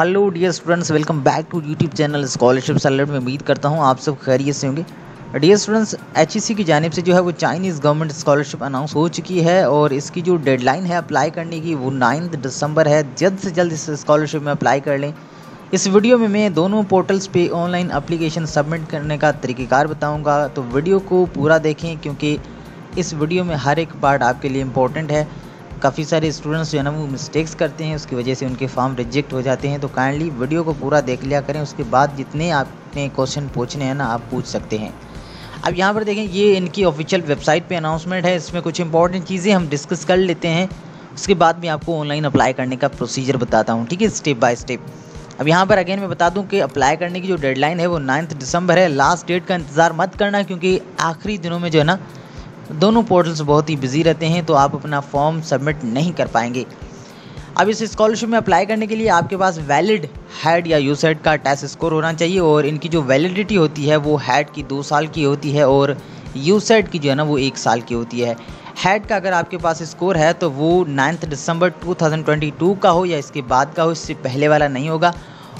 Hello dear students, welcome back to YouTube channel scholarship alert. में उम्मीद करता हूं आप सब खैरियत से होंगे। डियर स्टूडेंट्स, एचईसी की जानिब से जो है वो चाइनीज़ गवर्नमेंट स्कॉलरशिप अनाउंस हो चुकी है और इसकी जो डेडलाइन है अप्लाई करने की वो 9 दिसंबर है। जल्द से जल्द इस स्कॉलरशिप में अप्लाई कर लें। इस वीडियो में मैं दोनों पोर्टल्स पे ऑनलाइन अप्लीकेशन सबमिट करने का तरीक़ेकार बताऊँगा, तो वीडियो को पूरा देखें क्योंकि इस वीडियो में हर एक पार्ट आपके लिए इम्पोर्टेंट है। काफ़ी सारे स्टूडेंट्स जो है ना वो मिस्टेक्स करते हैं, उसकी वजह से उनके फॉर्म रिजेक्ट हो जाते हैं। तो काइंडली वीडियो को पूरा देख लिया करें, उसके बाद जितने आपने क्वेश्चन पूछने हैं ना आप पूछ सकते हैं। अब यहाँ पर देखें, ये इनकी ऑफिशियल वेबसाइट पे अनाउंसमेंट है। इसमें कुछ इंपॉर्टेंट चीज़ें हम डिस्कस कर लेते हैं, उसके बाद मैं आपको ऑनलाइन अप्लाई करने का प्रोसीजर बताता हूँ, ठीक है, स्टेप बाय स्टेप। अब यहाँ पर अगेन मैं बता दूँ कि अप्लाई करने की जो डेडलाइन है वो 9 दिसंबर है। लास्ट डेट का इंतज़ार मत करना क्योंकि आखिरी दिनों में जो है ना दोनों पोर्टल्स बहुत ही बिजी रहते हैं, तो आप अपना फॉर्म सबमिट नहीं कर पाएंगे। अब इस स्कॉलरशिप में अप्लाई करने के लिए आपके पास वैलिड हैड या यूसेट का टेस्ट स्कोर होना चाहिए, और इनकी जो वैलिडिटी होती है वो हैड की 2 साल की होती है और यूसेट की जो है ना वो 1 साल की होती है। हैड का अगर आपके पास स्कोर है तो वो 9 दिसंबर 2022 का हो या इसके बाद का हो, इससे पहले वाला नहीं होगा।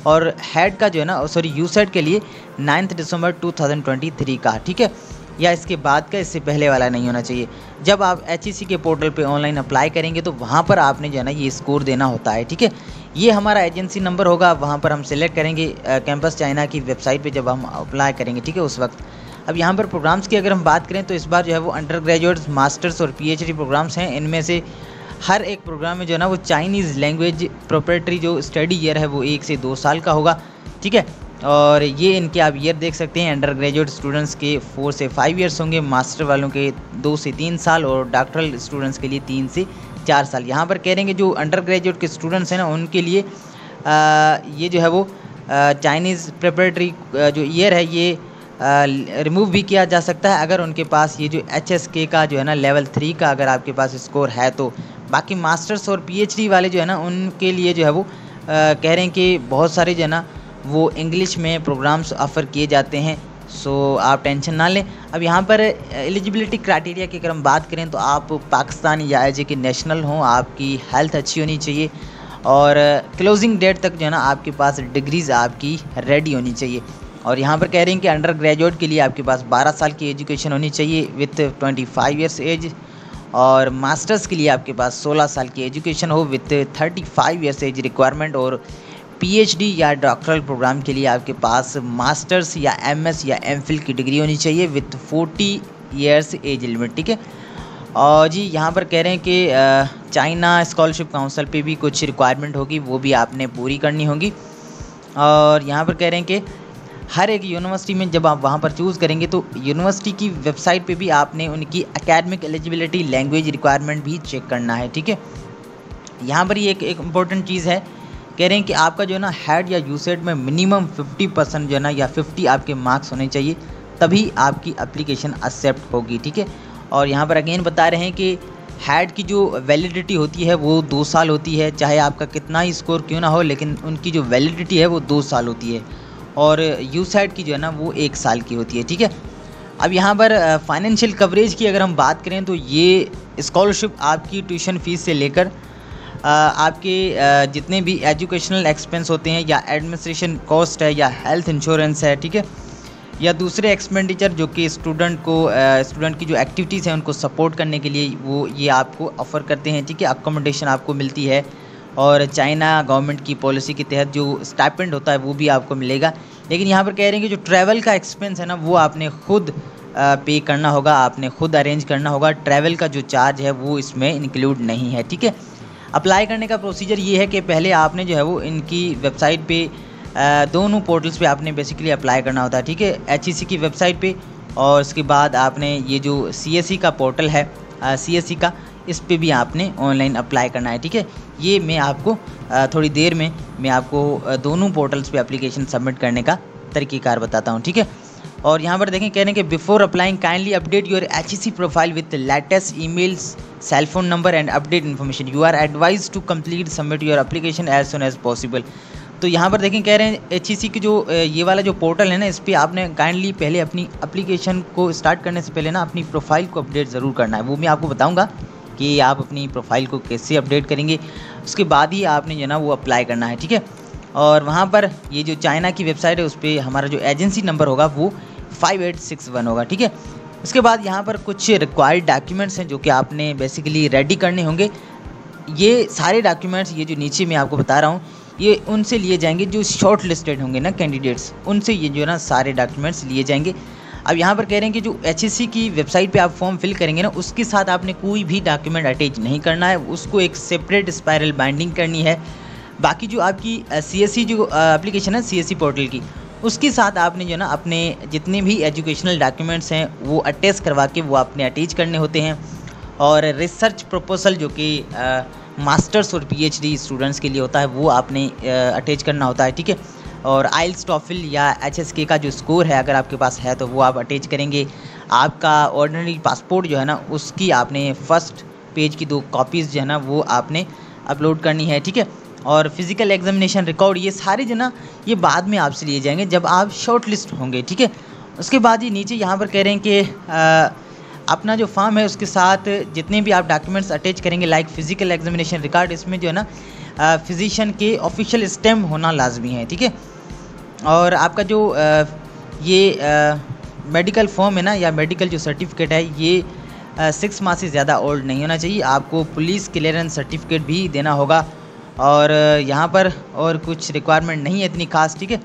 और हैड का जो है ना यूसेट के लिए 9 दिसंबर 2023 का, ठीक है, या इसके बाद का, इससे पहले वाला नहीं होना चाहिए। जब आप एचईसी के पोर्टल पे ऑनलाइन अप्लाई करेंगे तो वहाँ पर आपने जो है ना ये स्कोर देना होता है, ठीक है। ये हमारा एजेंसी नंबर होगा, वहाँ पर हम सिलेक्ट करेंगे कैंपस चाइना की वेबसाइट पे जब हम अप्लाई करेंगे, ठीक है, उस वक्त। अब यहाँ पर प्रोग्राम्स की अगर हम बात करें तो इस बार जो है वो अंडर ग्रेजुएट्स, मास्टर्स और PhD प्रोग्राम्स हैं। इनमें से हर एक प्रोग्राम में जो है ना वो चाइनीज़ लैंग्वेज प्रोप्रेटरी जो स्टडी ईयर है वो 1 से 2 साल का होगा, ठीक है। और ये इनके आप ईयर देख सकते हैं, अंडर ग्रेजुएट स्टूडेंट्स के 4 से 5 इयर्स होंगे, मास्टर वालों के 2 से 3 साल और डॉक्टरल स्टूडेंट्स के लिए 3 से 4 साल। यहाँ पर कह रहे हैं कि जो अंडर ग्रेजुएट के स्टूडेंट्स हैं ना उनके लिए ये जो है वो चाइनीज़ प्रिपरेटरी जो ईयर है ये रिमूव भी किया जा सकता है अगर उनके पास ये जो HSK का जो है ना लेवल 3 का अगर आपके पास स्कोर है तो। बाकी मास्टर्स और PhD वाले जो है ना उनके लिए जो है वो कह रहे हैं कि बहुत सारे जो है ना वो इंग्लिश में प्रोग्राम्स ऑफ़र किए जाते हैं, सो आप टेंशन ना लें। अब यहाँ पर एलिजिबिलिटी क्राइटेरिया की अगर हम बात करें तो आप पाकिस्तानी या AJ के नेशनल हों, आपकी हेल्थ अच्छी होनी चाहिए और क्लोजिंग डेट तक जो है ना आपके पास डिग्रीज़ आपकी रेडी होनी चाहिए। और यहाँ पर कह रहे हैं कि अंडर ग्रेजुएट के लिए आपके पास 12 साल की एजुकेशन होनी चाहिए विथ 25 ईयर्स एज, और मास्टर्स के लिए आपके पास 16 साल की एजुकेशन हो विथ 35 ईयर्स एज रिक्वायरमेंट, और PhD या डॉक्टरल प्रोग्राम के लिए आपके पास मास्टर्स या MS या M.Phil की डिग्री होनी चाहिए विथ 40 ईयर्स एज लिमिट, ठीक है। और जी यहाँ पर कह रहे हैं कि चाइना स्कॉलरशिप काउंसिल पे भी कुछ रिक्वायरमेंट होगी, वो भी आपने पूरी करनी होगी। और यहाँ पर कह रहे हैं कि हर एक यूनिवर्सिटी में जब आप वहाँ पर चूज़ करेंगे तो यूनिवर्सिटी की वेबसाइट पर भी आपने उनकी एकेडमिक एलिजिबिलिटी, लैंग्वेज रिक्वायरमेंट भी चेक करना है, ठीक है। यहाँ पर ये एक इम्पोर्टेंट चीज़ है, कह रहे हैं कि आपका जो है ना हेड या यूसेट में मिनिमम 50% जो है ना या 50 आपके मार्क्स होने चाहिए, तभी आपकी एप्लीकेशन एक्सेप्ट होगी, ठीक है। और यहाँ पर अगेन बता रहे हैं कि हेड की जो वैलिडिटी होती है वो 2 साल होती है, चाहे आपका कितना ही स्कोर क्यों ना हो लेकिन उनकी जो वैलिडिटी है वो 2 साल होती है, और यूसेट की जो है ना वो 1 साल की होती है, ठीक है। अब यहाँ पर फाइनेंशियल कवरेज की अगर हम बात करें तो ये स्कॉलरशिप आपकी ट्यूशन फ़ीस से लेकर आपके जितने भी एजुकेशनल एक्सपेंस होते हैं या एडमिनिस्ट्रेशन कॉस्ट है या हेल्थ इंश्योरेंस है, ठीक है, या दूसरे एक्सपेंडिचर जो कि स्टूडेंट की जो एक्टिविटीज़ हैं उनको सपोर्ट करने के लिए वो ये आपको ऑफ़र करते हैं, ठीक है। अकोमोडेशन आपको मिलती है और चाइना गवर्नमेंट की पॉलिसी के तहत जो स्टाइपेंड होता है वो भी आपको मिलेगा। लेकिन यहाँ पर कह रहे हैं कि जो ट्रैवल का एक्सपेंस है ना वो आपने खुद पे करना होगा, आपने खुद अरेंज करना होगा। ट्रैवल का जो चार्ज है वो इसमें इंक्लूड नहीं है, ठीक है। अप्लाई करने का प्रोसीजर ये है कि पहले आपने जो है वो इनकी वेबसाइट पे दोनों पोर्टल्स पे आपने बेसिकली अप्लाई करना होता है, ठीक है, HEC की वेबसाइट पे, और उसके बाद आपने ये जो CSC का पोर्टल है CSC का, इस पे भी आपने ऑनलाइन अप्लाई करना है, ठीक है। ये मैं आपको थोड़ी देर में मैं आपको दोनों पोर्टल्स पे एप्लीकेशन सबमिट करने का तरीक़ेकार बताता हूँ, ठीक है। और यहाँ पर देखें, कह रहे हैं कि before applying kindly update your HEC profile with latest emails, cell phone number and update information. You are advise to complete submit your application as soon as possible. तो यहाँ पर देखें, कह रहे हैं HEC की जो ये वाला जो पोर्टल है ना इस पर आपने काइंडली पहले अपनी एप्लीकेशन को स्टार्ट करने से पहले ना अपनी प्रोफाइल को अपडेट ज़रूर करना है। वो मैं आपको बताऊँगा कि आप अपनी प्रोफाइल को कैसे अपडेट करेंगे, उसके बाद ही आपने जो है ना वो अप्लाई करना है, ठीक है। और वहाँ पर ये जो चाइना की वेबसाइट है उस पर हमारा जो एजेंसी नंबर होगा वो 5861 होगा, ठीक है। उसके बाद यहाँ पर कुछ रिक्वायर्ड डॉक्यूमेंट्स हैं जो कि आपने बेसिकली रेडी करने होंगे। ये सारे डॉक्यूमेंट्स ये जो नीचे मैं आपको बता रहा हूँ ये उनसे लिए जाएंगे जो शॉर्ट लिस्टेड होंगे ना कैंडिडेट्स, उनसे ये जो है ना सारे डॉक्यूमेंट्स लिए जाएंगे। अब यहाँ पर कह रहे हैं कि जो एचएससी की वेबसाइट पे आप फॉर्म फिल करेंगे ना उसके साथ आपने कोई भी डॉक्यूमेंट अटैच नहीं करना है, उसको एक सेपरेट स्पायरल बाइंडिंग करनी है। बाकी जो आपकी सीएससी जो एप्लीकेशन है सीएससी पोर्टल की उसके साथ आपने जो है ना अपने जितने भी एजुकेशनल डॉक्यूमेंट्स हैं वो अटैच करवा के वो आपने अटैच करने होते हैं। और रिसर्च प्रपोजल जो कि मास्टर्स और पीएचडी स्टूडेंट्स के लिए होता है वो आपने अटैच करना होता है, ठीक है। और आइल्स टॉफिल या एचएसके का जो स्कोर है अगर आपके पास है तो वो आप अटैच करेंगे। आपका ऑर्डिनरी पासपोर्ट जो है ना उसकी आपने फर्स्ट पेज की 2 कॉपीज़ जो है ना वो आपने अपलोड करनी है, ठीक है। और फिज़िकल एग्जामिनेशन रिकॉर्ड ये सारे जो ना ये बाद में आपसे लिए जाएंगे जब आप शॉर्ट लिस्ट होंगे, ठीक है। उसके बाद ये नीचे यहाँ पर कह रहे हैं कि अपना जो फॉर्म है उसके साथ जितने भी आप डॉक्यूमेंट्स अटैच करेंगे लाइक फ़िज़िकल एग्जामिनेशन रिकॉर्ड इसमें जो है ना फिजिशियन के ऑफिशियल स्टैम्प होना लाजमी है, ठीक है। और आपका जो ये मेडिकल फॉर्म है ना या मेडिकल जो सर्टिफिकेट है ये 6 माह से ज़्यादा ओल्ड नहीं होना चाहिए। आपको पुलिस क्लियरेंस सर्टिफिकेट भी देना होगा। और यहाँ पर और कुछ रिक्वायरमेंट नहीं है इतनी खास, ठीक है।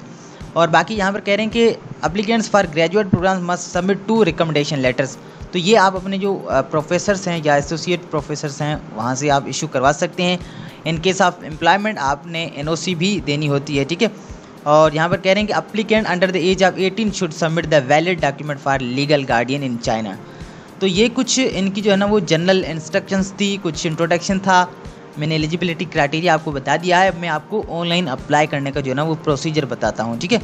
और बाकी यहाँ पर कह रहे हैं कि applicants for graduate program must submit 2 recommendation letters, तो ये आप अपने जो प्रोफेसर्स हैं या एसोसिएट प्रोफेसर्स हैं वहाँ से आप इशू करवा सकते हैं। इन केस ऑफ एम्प्लॉयमेंट आपने एनओसी भी देनी होती है, ठीक है। और यहाँ पर कह रहे हैं कि applicant under the age of 18 should submit the valid document for legal guardian in China. तो ये कुछ इनकी जो है ना वो जनरल इंस्ट्रक्शंस थी, कुछ इंट्रोडक्शन था। मैंने एलिजिबिलिटी क्राइटेरिया आपको बता दिया है, अब मैं आपको ऑनलाइन अप्लाई करने का जो है ना वो प्रोसीजर बताता हूँ, ठीक है।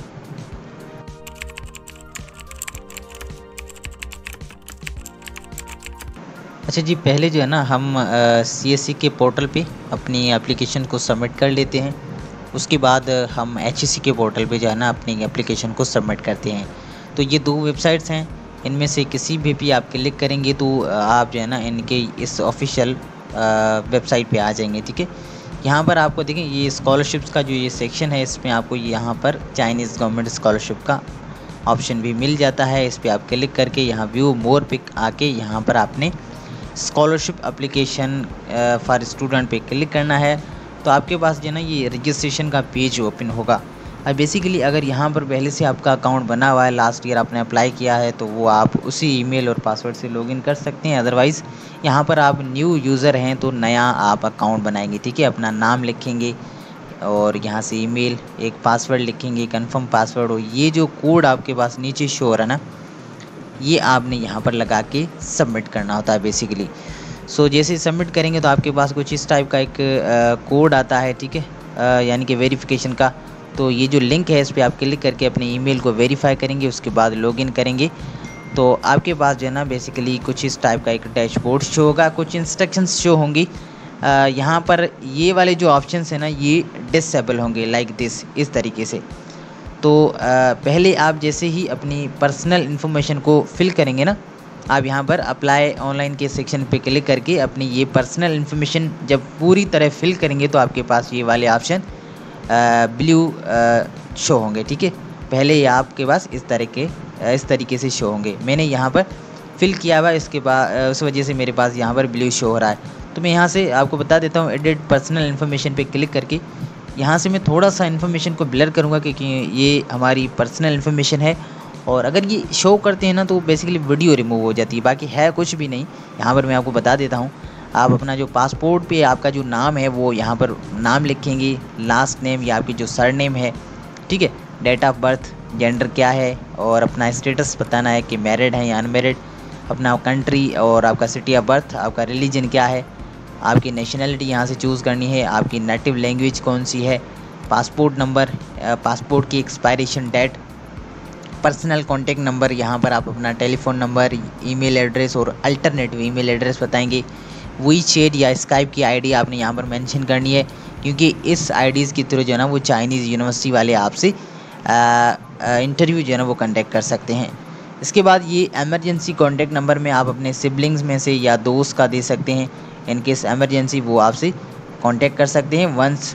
अच्छा जी, पहले जो है ना हम सीएससी के पोर्टल पे अपनी एप्लीकेशन को सबमिट कर लेते हैं, उसके बाद हम एचएससी के पोर्टल पे जो है ना अपनी एप्लीकेशन को सबमिट करते हैं। तो ये 2 वेबसाइट्स हैं, इनमें से किसी भी आप क्लिक करेंगे तो आप जो है ना इनके इस ऑफिशियल वेबसाइट पे आ जाएंगे, ठीक है। यहाँ पर आपको देखें ये स्कॉलरशिप्स का जो ये सेक्शन है इसमें आपको यहाँ पर चाइनीज़ गवर्नमेंट स्कॉलरशिप का ऑप्शन भी मिल जाता है। इस पर आप क्लिक करके यहाँ व्यू मोर पे आके यहाँ पर आपने स्कॉलरशिप एप्लीकेशन फॉर स्टूडेंट पे क्लिक करना है। तो आपके पास जो है ना ये रजिस्ट्रेशन का पेज ओपन होगा। अब बेसिकली अगर यहाँ पर पहले से आपका अकाउंट बना हुआ है, लास्ट ईयर आपने अप्लाई किया है, तो वो आप उसी ईमेल और पासवर्ड से लॉगिन कर सकते हैं। अदरवाइज़ यहाँ पर आप न्यू यूज़र हैं तो नया आप अकाउंट बनाएंगे, ठीक है। अपना नाम लिखेंगे और यहाँ से ईमेल, एक पासवर्ड लिखेंगे, कन्फर्म पासवर्ड हो। ये जो कोड आपके पास नीचे शो हो रहा है ना ये आपने यहाँ पर लगा के सबमिट करना होता है बेसिकली। सो जैसे सबमिट करेंगे तो आपके पास कुछ इस टाइप का एक कोड आता है, ठीक है, यानी कि वेरिफिकेशन का। तो ये जो लिंक है इस पर आप क्लिक करके अपने ईमेल को वेरीफाई करेंगे, उसके बाद लॉगिन करेंगे। तो आपके पास जो है ना बेसिकली कुछ इस टाइप का एक डैशबोर्ड शो होगा, कुछ इंस्ट्रक्शंस शो होंगी। यहाँ पर ये वाले जो ऑप्शंस हैं ना ये डिसेबल होंगे लाइक दिस, इस तरीके से। तो पहले आप जैसे ही अपनी पर्सनल इन्फॉर्मेशन को फिल करेंगे ना, आप यहाँ पर अप्लाई ऑनलाइन के सेक्शन पे क्लिक करके अपनी ये पर्सनल इन्फॉर्मेशन जब पूरी तरह फिल करेंगे तो आपके पास ये वाले ऑप्शन ब्लू शो होंगे, ठीक है। पहले ये आपके पास इस तरीके से शो होंगे। मैंने यहाँ पर फिल किया हुआ इसके बाद उस वजह से मेरे पास यहाँ पर ब्लू शो हो रहा है। तो मैं यहाँ से आपको बता देता हूँ, एडिट पर्सनल इन्फॉर्मेशन पे क्लिक करके यहाँ से मैं थोड़ा सा इन्फॉर्मेशन को ब्लर करूँगा क्योंकि ये हमारी पर्सनल इन्फॉर्मेशन है और अगर ये शो करते हैं ना तो बेसिकली वीडियो रिमूव हो जाती है, बाकी है कुछ भी नहीं। यहाँ पर मैं आपको बता देता हूँ, आप अपना जो पासपोर्ट पे आपका जो नाम है वो यहाँ पर नाम लिखेंगे, लास्ट नेम या आपकी जो सर नेम है, ठीक है, डेट ऑफ बर्थ, जेंडर क्या है और अपना स्टेटस बताना है कि मैरिड है या अनमैरिड, अपना कंट्री और आपका सिटी ऑफ बर्थ, आपका रिलीजन क्या है, आपकी नेशनलिटी यहाँ से चूज़ करनी है, आपकी नेटिव लैंग्वेज कौन सी है, पासपोर्ट नंबर, पासपोर्ट की expiration date, personal contact number, यहाँ पर आप अपना टेलीफोन नंबर, ईमेल एड्रेस और अल्टरनेटिव ईमेल एड्रेस बताएंगे। वही चैट या स्काइप की आईडी आपने यहाँ पर मेंशन करनी है क्योंकि इस आईडीज़ के थ्रू जो है ना वो चाइनीज़ यूनिवर्सिटी वाले आपसे इंटरव्यू जो है ना वो कंडक्ट कर सकते हैं। इसके बाद ये एमरजेंसी कॉन्टैक्ट नंबर में आप अपने सिबलिंग्स में से या दोस्त का दे सकते हैं, इनकेस एमरजेंसी वो आपसे कांटेक्ट कर सकते हैं वंस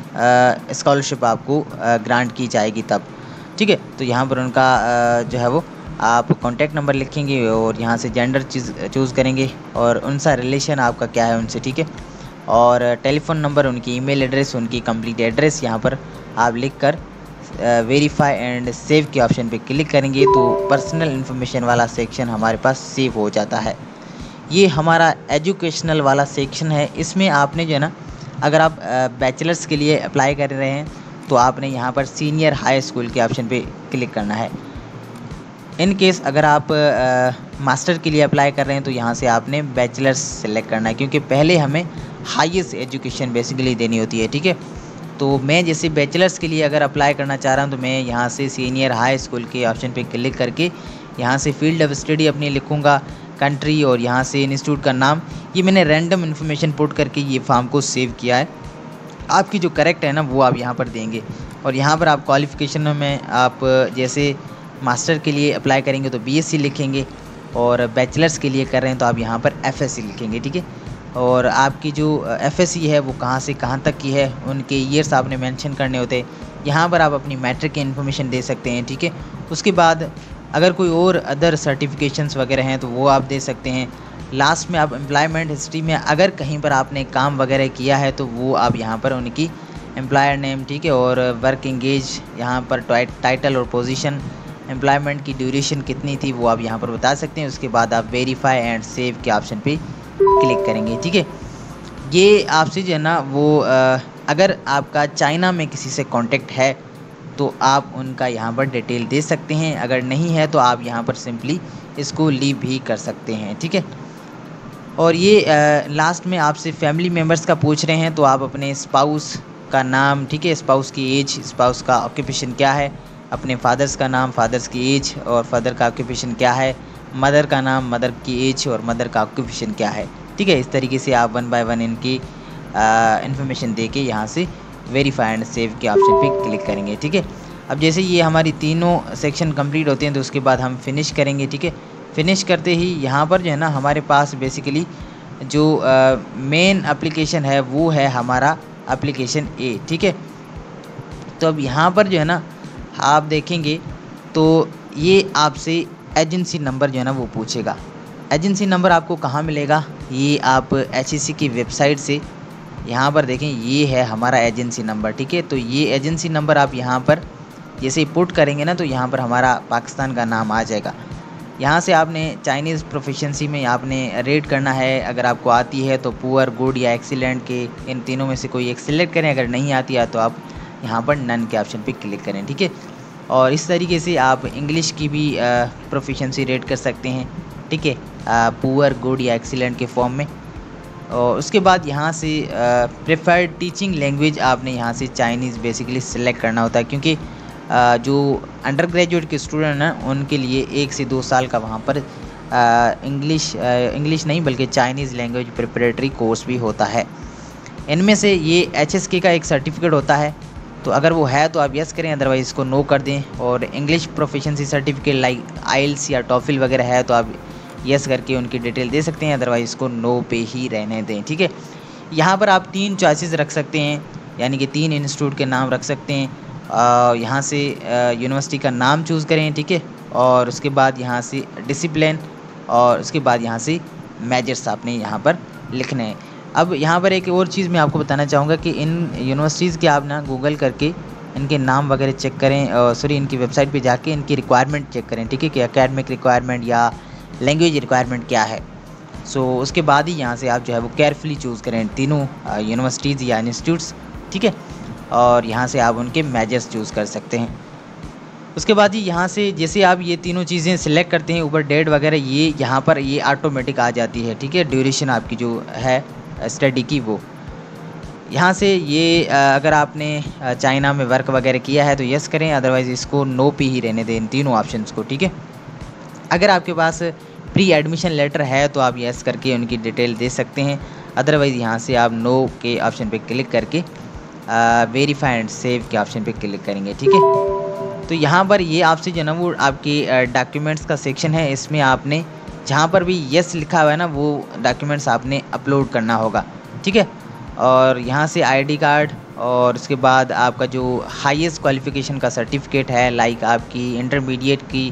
स्कॉलरशिप आपको ग्रांट की जाएगी तब, ठीक है। तो यहाँ पर उनका जो है वो आप कॉन्टैक्ट नंबर लिखेंगे और यहाँ से जेंडर चूज़ करेंगे और उनसा रिलेशन आपका क्या है उनसे, ठीक है। और टेलीफोन नंबर, उनकी ईमेल एड्रेस, उनकी कंप्लीट एड्रेस यहाँ पर आप लिखकर वेरीफाई एंड सेव के ऑप्शन पे क्लिक करेंगे तो पर्सनल इन्फॉर्मेशन वाला सेक्शन हमारे पास सेव हो जाता है। ये हमारा एजुकेशनल वाला सेक्शन है। इसमें आपने जो है ना, अगर आप बैचलर्स के लिए अप्लाई कर रहे हैं तो आपने यहाँ पर सीनियर हाई स्कूल के ऑप्शन पे क्लिक करना है। इन केस अगर आप मास्टर के लिए अप्लाई कर रहे हैं तो यहाँ से आपने बैचलर्स सेलेक्ट करना है, क्योंकि पहले हमें हाईएस्ट एजुकेशन बेसिकली देनी होती है, ठीक है। तो मैं जैसे बैचलर्स के लिए अगर अप्लाई करना चाह रहा हूँ तो मैं यहाँ से सीनियर हाई स्कूल के ऑप्शन पे क्लिक करके यहाँ से फील्ड ऑफ स्टडी अपनी लिखूँगा, कंट्री और यहाँ से इंस्टीट्यूट का नाम। ये मैंने रैंडम इन्फॉर्मेशन पुट करके ये फॉर्म को सेव किया है। आपकी जो करेक्ट है ना वो आप यहाँ पर देंगे और यहाँ पर आप क्वालिफ़िकेशन में आप जैसे मास्टर के लिए अप्लाई करेंगे तो बीएससी लिखेंगे और बैचलर्स के लिए कर रहे हैं तो आप यहाँ पर एफएससी लिखेंगे, ठीक है। और आपकी जो एफएससी है वो कहाँ से कहाँ तक की है, उनके ईयर्स आपने मेंशन करने होते हैं। यहाँ पर आप अपनी मैट्रिक की इन्फॉर्मेशन दे सकते हैं, ठीक है। उसके बाद अगर कोई और अदर सर्टिफिकेशंस वगैरह हैं तो वो आप दे सकते हैं। लास्ट में आप एम्प्लॉयमेंट हिस्ट्री में अगर कहीं पर आपने काम वगैरह किया है तो वो आप यहाँ पर उनकी एम्प्लॉयर नेम, ठीक है, और वर्क एंगेज, यहाँ पर टाइटल और पोजीशन, एम्प्लॉयमेंट की ड्यूरेशन कितनी थी वो आप यहाँ पर बता सकते हैं। उसके बाद आप वेरीफाई एंड सेव के ऑप्शन पे क्लिक करेंगे, ठीक है। ये आपसे जो है ना वो अगर आपका चाइना में किसी से कांटेक्ट है तो आप उनका यहाँ पर डिटेल दे सकते हैं, अगर नहीं है तो आप यहाँ पर सिंपली इसको लीव भी कर सकते हैं, ठीक है। और ये लास्ट में आपसे फैमिली मेम्बर्स का पूछ रहे हैं तो आप अपने स्पाउस का नाम, ठीक है, स्पाउस की एज, स्पाउस का ऑक्यूपेशन क्या है, अपने फादर्स का नाम, फादर्स की एज और फादर का ऑक्यूपेशन क्या है, मदर का नाम, मदर की एज और मदर का ऑक्यूपेशन क्या है, ठीक है। इस तरीके से आप वन बाय वन इनकी इन्फॉर्मेशन दे के यहाँ से वेरीफाई एंड सेव के ऑप्शन पे क्लिक करेंगे, ठीक है। अब जैसे ये हमारी तीनों सेक्शन कंप्लीट होते हैं तो उसके बाद हम फिनिश करेंगे, ठीक है। फिनिश करते ही यहाँ पर जो है ना हमारे पास बेसिकली जो मेन एप्लीकेशन है वो है हमारा एप्लीकेशन ए, ठीक है। तो अब यहाँ पर जो है ना आप देखेंगे तो ये आपसे एजेंसी नंबर जो है ना वो पूछेगा। एजेंसी नंबर आपको कहाँ मिलेगा, ये आप एचईसी की वेबसाइट से यहाँ पर देखें, ये है हमारा एजेंसी नंबर, ठीक है। तो ये एजेंसी नंबर आप यहाँ पर जैसे पुट करेंगे ना तो यहाँ पर हमारा पाकिस्तान का नाम आ जाएगा। यहाँ से आपने चाइनीज़ प्रोफिशिएंसी में आपने रेट करना है, अगर आपको आती है तो पुअर, गुड या एक्सीलेंट के इन तीनों में से कोई एक सिलेक्ट करें, अगर नहीं आती है तो आप यहाँ पर नन के ऑप्शन पे क्लिक करें, ठीक है। और इस तरीके से आप इंग्लिश की भी प्रोफिशिएंसी रेट कर सकते हैं, ठीक है, पुअर, गुड या एक्सीलेंट के फॉर्म में। और उसके बाद यहाँ से प्रेफर्ड टीचिंग लैंग्वेज आपने यहाँ से चाइनीज़ बेसिकली सिलेक्ट करना होता है, क्योंकि जो अंडर ग्रेजुएट के स्टूडेंट हैं उनके लिए 1 से 2 साल का वहाँ पर इंग्लिश नहीं बल्कि चाइनीज़ लैंग्वेज प्रिपरेटरी कोर्स भी होता है। इनमें से ये HSK का एक सर्टिफिकेट होता है, तो अगर वो है तो आप यस करें, अदरवाइज़ इसको नो कर दें। और English proficiency certificate like IELTS या TOEFL वगैरह है तो आप यस करके उनकी डिटेल दे सकते हैं, अदरवाइज़ इसको नो पे ही रहने दें, ठीक है। यहाँ पर आप 3 चॉइसेस रख सकते हैं, यानी कि 3 इंस्टीट्यूट के नाम रख सकते हैं। यहाँ से यूनिवर्सिटी का नाम चूज़ करें, ठीक है, और उसके बाद यहाँ से डिसिप्लिन और उसके बाद यहाँ से मेजर्स आपने यहाँ पर लिखने हैं। अब यहाँ पर एक और चीज़ मैं आपको बताना चाहूँगा कि इन यूनिवर्सिटीज़ के आप ना गूगल करके इनके नाम वगैरह चेक करें, सॉरी इनकी वेबसाइट पे जाके इनकी रिक्वायरमेंट चेक करें, ठीक है, कि एकेडमिक रिक्वायरमेंट या लैंग्वेज रिक्वायरमेंट क्या है। सो उसके बाद ही यहाँ से आप जो है वो केयरफुली चूज़ करें तीनों यूनिवर्सिटीज़ या इंस्टीट्यूट्स, ठीक है, और यहाँ से आप उनके मेजर्स चूज़ कर सकते हैं। उसके बाद ही यहाँ से जैसे आप ये तीनों चीज़ें सिलेक्ट करते हैं, ऊपर डेट वगैरह ये यहाँ पर ये ऑटोमेटिक आ जाती है, ठीक है, ड्यूरेशन आपकी जो है स्टडी की वो। यहाँ से ये अगर आपने चाइना में वर्क वगैरह किया है तो यस करें, अदरवाइज़ इसको नो पे ही रहने दें इन तीनों ऑप्शंस को, ठीक है। अगर आपके पास प्री एडमिशन लेटर है तो आप यस करके उनकी डिटेल दे सकते हैं, अदरवाइज़ यहाँ से आप नो के ऑप्शन पे क्लिक करके वेरीफाई एंड सेव के ऑप्शन पे क्लिक करेंगे, ठीक है। तो यहाँ पर ये आपसे जो है ना वो आपके डॉक्यूमेंट्स का सेक्शन है, इसमें आपने जहाँ पर भी यस लिखा हुआ है ना वो डॉक्यूमेंट्स आपने अपलोड करना होगा, ठीक है। और यहाँ से आईडी कार्ड और उसके बाद आपका जो हाईएस्ट क्वालिफ़िकेशन का सर्टिफिकेट है लाइक आपकी इंटरमीडिएट की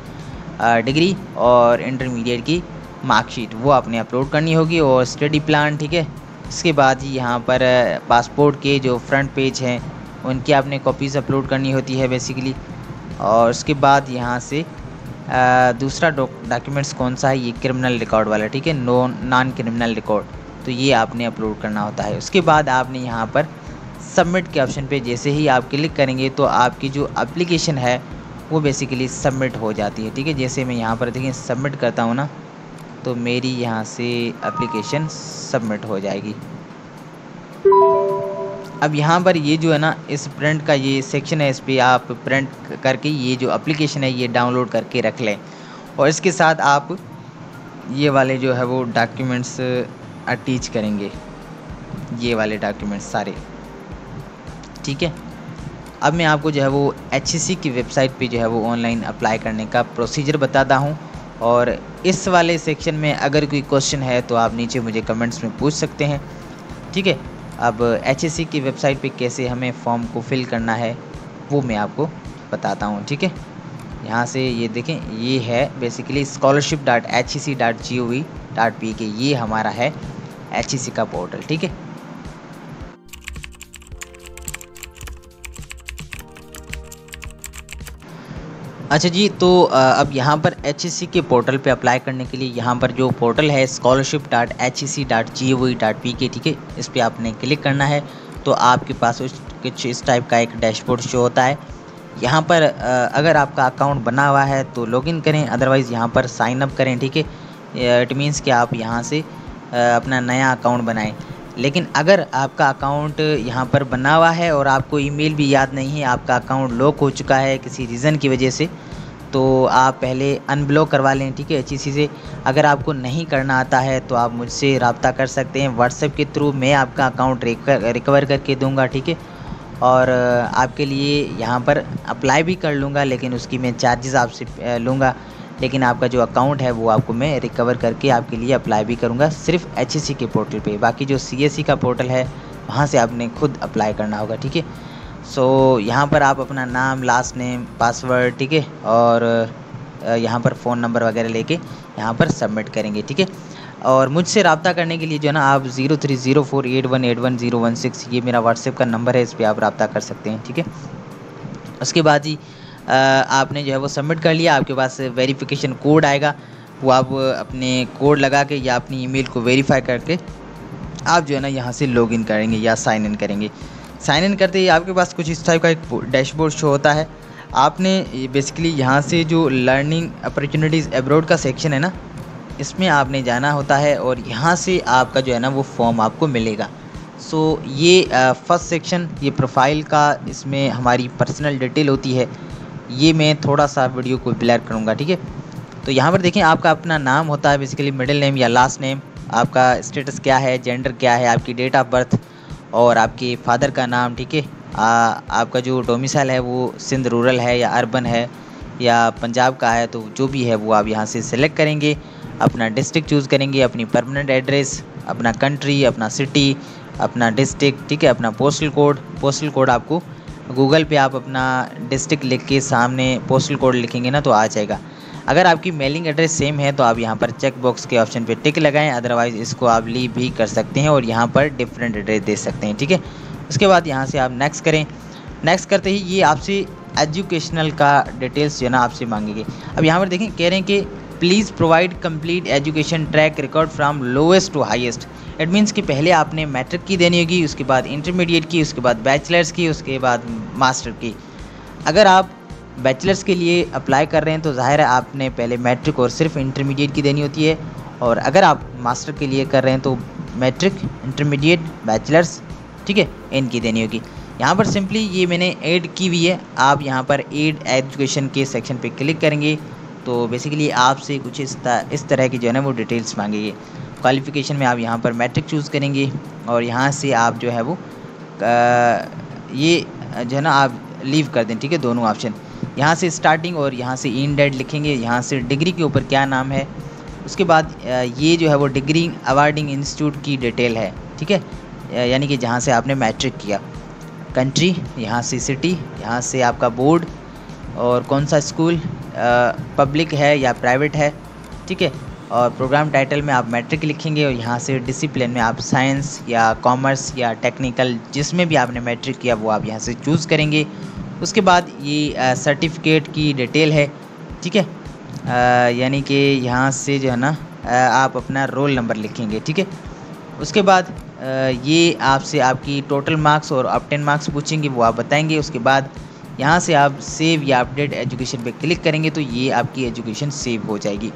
डिग्री और इंटरमीडिएट की मार्कशीट वो आपने अपलोड करनी होगी और स्टडी प्लान, ठीक है। इसके बाद ही यहाँ पर पासपोर्ट के जो फ्रंट पेज हैं उनकी आपने कॉपीज़ अपलोड करनी होती है बेसिकली। और उसके बाद यहाँ से दूसरा डॉक्यूमेंट्स कौन सा है, ये क्रिमिनल रिकॉर्ड वाला, ठीक है, नॉन क्रिमिनल रिकॉर्ड, तो ये आपने अपलोड करना होता है। उसके बाद आपने यहाँ पर सबमिट के ऑप्शन पे जैसे ही आप क्लिक करेंगे तो आपकी जो एप्लीकेशन है वो बेसिकली सबमिट हो जाती है, ठीक है। जैसे मैं यहाँ पर देखिए सबमिट करता हूँ ना, तो मेरी यहाँ से एप्लीकेशन सबमिट हो जाएगी। अब यहाँ पर ये जो है ना, इस प्रिंट का ये सेक्शन है, इस पर आप प्रिंट करके ये जो एप्लीकेशन है ये डाउनलोड करके रख लें। और इसके साथ आप ये वाले जो है वो डॉक्यूमेंट्स अटैच करेंगे, ये वाले डॉक्यूमेंट्स सारे, ठीक है। अब मैं आपको जो है वो HEC की वेबसाइट पे जो है वो ऑनलाइन अप्लाई करने का प्रोसीजर बताता हूँ। और इस वाले सेक्शन में अगर कोई क्वेश्चन है तो आप नीचे मुझे कमेंट्स में पूछ सकते हैं, ठीक है। अब HEC की वेबसाइट पे कैसे हमें फॉर्म को फिल करना है वो मैं आपको बताता हूँ, ठीक है। यहाँ से ये देखें, ये है बेसिकली scholarship.hec.gov.pk, ये हमारा है HEC का पोर्टल, ठीक है। अच्छा जी, तो अब यहाँ पर HEC के पोर्टल पे अप्लाई करने के लिए यहाँ पर जो पोर्टल है scholarship.hec.gov.pk, ठीक है, इस पर आपने क्लिक करना है। तो आपके पास कुछ इस टाइप का एक डैशबोर्ड शो होता है। यहाँ पर अगर आपका अकाउंट बना हुआ है तो लॉगिन करें, अदरवाइज़ यहाँ पर साइन अप करें, ठीक है। इट मीन्स कि आप यहाँ से अपना नया अकाउंट बनाएं। लेकिन अगर आपका अकाउंट यहाँ पर बना हुआ है और आपको ईमेल भी याद नहीं है, आपका अकाउंट लॉक हो चुका है किसी रीज़न की वजह से, तो आप पहले अनब्लॉक करवा लें, ठीक है, HEC से। अगर आपको नहीं करना आता है तो आप मुझसे रब्ता कर सकते हैं व्हाट्सएप के थ्रू, मैं आपका अकाउंट रिकवर करके दूँगा, ठीक है। और आपके लिए यहाँ पर अप्लाई भी कर लूँगा, लेकिन उसकी मैं चार्जेस आपसे लूँगा, लेकिन आपका जो अकाउंट है वो आपको मैं रिकवर करके आपके लिए अप्लाई भी करूँगा, सिर्फ HEC के पोर्टल पे। बाकी जो CSC का पोर्टल है वहाँ से आपने खुद अप्लाई करना होगा, ठीक है। सो यहाँ पर आप अपना नाम, लास्ट नेम, पासवर्ड, ठीक है, और यहाँ पर फ़ोन नंबर वगैरह लेके यहाँ पर सबमिट करेंगे, ठीक है। और मुझसे रब्ता करने के लिए जो है ना, आप 030481810116 ये मेरा व्हाट्सएप का नंबर है, इस पर आप रब्ता कर सकते हैं, ठीक है। उसके बाद ही आपने जो है वो सबमिट कर लिया, आपके पास वेरिफिकेशन कोड आएगा, वो आप अपने कोड लगा के या अपनी ईमेल को वेरीफाई करके आप जो है ना यहाँ से लॉगिन करेंगे या साइन इन करेंगे। साइन इन करते ही आपके पास कुछ इस टाइप का एक डैशबोर्ड शो होता है। आपने बेसिकली यहाँ से जो लर्निंग अपॉर्चुनिटीज़ एब्रॉड का सेक्शन है ना, इसमें आपने जाना होता है और यहाँ से आपका जो है ना वो फॉर्म आपको मिलेगा। सो ये फर्स्ट सेक्शन, ये प्रोफाइल का, इसमें हमारी पर्सनल डिटेल होती है, ये मैं थोड़ा सा वीडियो को ब्लर करूँगा, ठीक है। तो यहाँ पर देखें, आपका अपना नाम होता है बेसिकली, मिडिल नेम या लास्ट नेम, आपका स्टेटस क्या है, जेंडर क्या है, आपकी डेट ऑफ बर्थ और आपके फादर का नाम, ठीक है। आपका जो डोमिसाइल है वो सिंध रूरल है या अर्बन है या पंजाब का है, तो जो भी है वो आप यहाँ से सिलेक्ट करेंगे। अपना डिस्ट्रिक्ट चूज़ करेंगे, अपनी परमानेंट एड्रेस, अपना कंट्री, अपना सिटी, अपना डिस्ट्रिक्ट, ठीक है, अपना पोस्टल कोड। पोस्टल कोड आपको गूगल पे आप अपना डिस्ट्रिक्ट लिख के सामने पोस्टल कोड लिखेंगे ना तो आ जाएगा। अगर आपकी मेलिंग एड्रेस सेम है तो आप यहाँ पर चेक बॉक्स के ऑप्शन पे टिक लगाएं, अदरवाइज़ इसको आप लीव भी कर सकते हैं और यहाँ पर डिफरेंट एड्रेस दे सकते हैं, ठीक है। उसके बाद यहाँ से आप नेक्स्ट करें। नेक्स्ट करते ही ये आपसे एजुकेशनल का डिटेल्स जो है ना आपसे मांगेंगे। अब यहाँ पर देखें, कह रहे हैं कि please provide complete education track record from lowest to highest. It means कि पहले आपने मैट्रिक की देनी होगी, उसके बाद इंटरमीडिएट की, उसके बाद बैचलर्स की, उसके बाद मास्टर की। अगर आप बैचलर्स के लिए अप्लाई कर रहे हैं तो ज़ाहिर है आपने पहले मैट्रिक और सिर्फ इंटरमीडिएट की देनी होती है, और अगर आप मास्टर के लिए कर रहे हैं तो मैट्रिक, इंटरमीडिएट, बैचलर्स, ठीक है, इनकी देनी होगी। यहाँ पर सिंपली ये मैंने ऐड की हुई है, आप यहाँ पर ऐड एजुकेशन के सेक्शन पर क्लिक करेंगे तो बेसिकली आपसे कुछ इस तरह की जो है ना वो डिटेल्स मांगेगी। क्वालिफ़िकेशन में आप यहाँ पर मैट्रिक चूज़ करेंगे और यहाँ से आप जो है वो ये जो है ना आप लीव कर दें, ठीक है, दोनों ऑप्शन। यहाँ से स्टार्टिंग और यहाँ से इन डेट लिखेंगे, यहाँ से डिग्री के ऊपर क्या नाम है। उसके बाद ये जो है वो डिग्री अवार्डिंग इंस्टीट्यूट की डिटेल है, ठीक है, यानी कि जहाँ से आपने मैट्रिक किया, कंट्री, यहाँ से सिटी, यहाँ से आपका बोर्ड और कौन सा स्कूल पब्लिक है या प्राइवेट है, ठीक है। और प्रोग्राम टाइटल में आप मैट्रिक लिखेंगे और यहाँ से डिसिप्लिन में आप साइंस या कॉमर्स या टेक्निकल, जिसमें भी आपने मैट्रिक किया वो आप यहाँ से चूज़ करेंगे। उसके बाद ये सर्टिफिकेट की डिटेल है, ठीक है, यानी कि यहाँ से जो है ना आप अपना रोल नंबर लिखेंगे, ठीक है। उसके बाद ये आपसे आपकी टोटल मार्क्स और ऑब्टेन मार्क्स पूछेंगे, वो आप बताएंगे। उसके बाद यहाँ से आप सेव या अपडेट एजुकेशन पे क्लिक करेंगे तो ये आपकी एजुकेशन सेव हो जाएगी।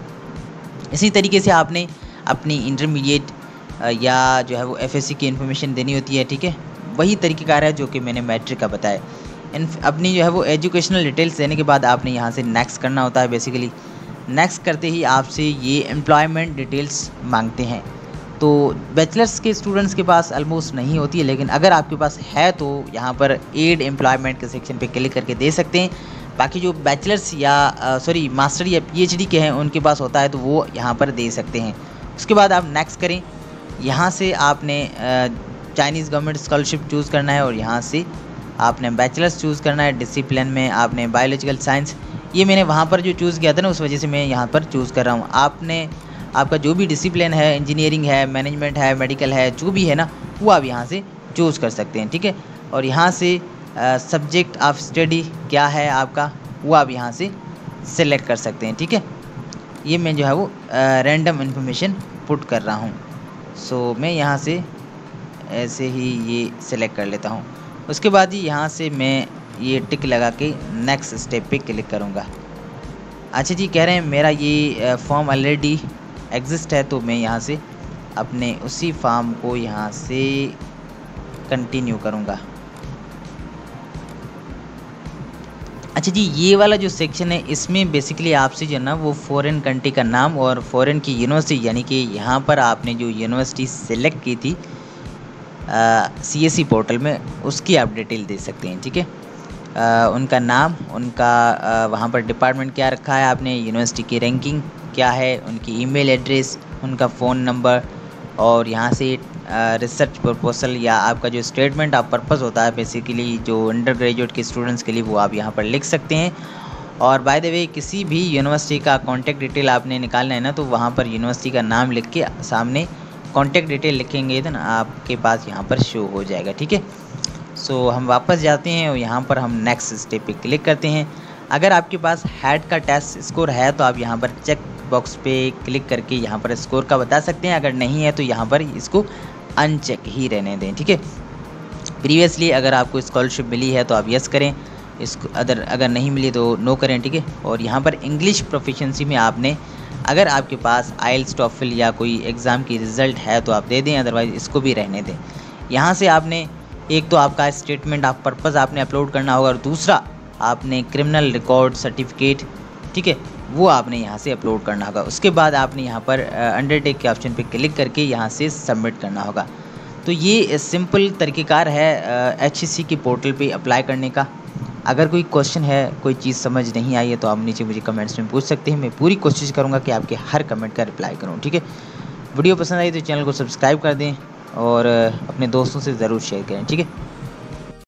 इसी तरीके से आपने अपनी इंटरमीडिएट या जो है वो एफएससी की इन्फॉर्मेशन देनी होती है, ठीक है। वही तरीक़ेकार है जो कि मैंने मैट्रिक का बताया। अपनी जो है वो एजुकेशनल डिटेल्स देने के बाद आपने यहाँ से नेक्स्ट करना होता है। बेसिकली नेक्स्ट करते ही आपसे ये एम्प्लॉयमेंट डिटेल्स मांगते हैं, तो बैचलर्स के स्टूडेंट्स के पास ऑलमोस्ट नहीं होती है, लेकिन अगर आपके पास है तो यहाँ पर एड एम्प्लॉयमेंट के सेक्शन पे क्लिक करके दे सकते हैं। बाकी जो बैचलर्स या सॉरी मास्टर या पीएचडी के हैं उनके पास होता है तो वो यहाँ पर दे सकते हैं। उसके बाद आप नेक्स्ट करें, यहाँ से आपने चाइनीज़ गवर्नमेंट स्कॉलरशिप चूज़ करना है और यहाँ से आपने बैचलर्स चूज़ करना है। डिसिप्लिन में आपने बायोलॉजिकल साइंस, ये मैंने वहाँ पर जो चूज़ किया था ना उस वजह से मैं यहाँ पर चूज़ कर रहा हूँ। आपने आपका जो भी डिसिप्लिन है, इंजीनियरिंग है, मैनेजमेंट है, मेडिकल है, जो भी है ना वो आप यहाँ से चूज़ कर सकते हैं, ठीक है। और यहाँ से सब्जेक्ट ऑफ स्टडी क्या है आपका वो आप यहाँ से सेलेक्ट कर सकते हैं, ठीक है। ये मैं जो है वो रैंडम इन्फॉर्मेशन पुट कर रहा हूँ, सो मैं यहाँ से ऐसे ही ये सेलेक्ट कर लेता हूँ। उसके बाद ही यहाँ से मैं ये टिक लगा के नेक्स्ट स्टेप पे क्लिक करूँगा। अच्छा जी, कह रहे हैं मेरा ये फॉर्म ऑलरेडी एग्जिस्ट है, तो मैं यहाँ से अपने उसी फॉर्म को यहाँ से कंटिन्यू करूँगा। अच्छा जी, ये वाला जो सेक्शन है इसमें बेसिकली आपसे जो है ना वो फॉरेन कंट्री का नाम और फॉरेन की यूनिवर्सिटी, यानी कि यहाँ पर आपने जो यूनिवर्सिटी सेलेक्ट की थी सीएससी पोर्टल में, उसकी आप डिटेल दे सकते हैं, ठीक है। उनका नाम, उनका वहाँ पर डिपार्टमेंट क्या रखा है आपने, यूनिवर्सिटी की रैंकिंग क्या है, उनकी ईमेल एड्रेस, उनका फ़ोन नंबर, और यहाँ से रिसर्च प्रपोजल या आपका जो स्टेटमेंट ऑफ पर्पस होता है बेसिकली जो अंडर ग्रेजुएट के स्टूडेंट्स के लिए, वो आप यहाँ पर लिख सकते हैं। और बाय द वे, किसी भी यूनिवर्सिटी का कॉन्टैक्ट डिटेल आपने निकालना है ना तो वहाँ पर यूनिवर्सिटी का नाम लिख के सामने कॉन्टैक्ट डिटेल लिखेंगे तो आपके पास यहाँ पर शो हो जाएगा, ठीक है। सो हम वापस जाते हैं और यहाँ पर हम नेक्स्ट स्टेप पे क्लिक करते हैं। अगर आपके पास हैट का टेस्ट स्कोर है तो आप यहाँ पर चेक बॉक्स पे क्लिक करके यहाँ पर स्कोर का बता सकते हैं। अगर नहीं है तो यहाँ पर इसको अनचेक ही रहने दें, ठीक है। प्रीवियसली अगर आपको स्कॉलरशिप मिली है तो आप यस करें, इसको अगर नहीं मिली तो नो करें, ठीक है। और यहाँ पर इंग्लिश प्रोफिशिएंसी में आपने, अगर आपके पास आइल्स, टॉफल या कोई एग्ज़ाम की रिज़ल्ट है तो आप दे दें, अदरवाइज़ इसको भी रहने दें। यहाँ से आपने एक तो आपका स्टेटमेंट ऑफ पर्पस आपने अपलोड करना होगा और दूसरा आपने क्रिमिनल रिकॉर्ड सर्टिफिकेट, ठीक है, वो आपने यहाँ से अपलोड करना होगा। उसके बाद आपने यहाँ पर अंडरटेक के ऑप्शन पे क्लिक करके यहाँ से सबमिट करना होगा। तो ये सिंपल तरीक़ेकार है एचएससी के पोर्टल पे अप्लाई करने का। अगर कोई क्वेश्चन है, कोई चीज़ समझ नहीं आई है तो आप नीचे मुझे कमेंट्स में पूछ सकते हैं। मैं पूरी कोशिश करूँगा कि आपके हर कमेंट का रिप्लाई करूँ, ठीक है। वीडियो पसंद आई तो चैनल को सब्सक्राइब कर दें और अपने दोस्तों से ज़रूर शेयर करें, ठीक है।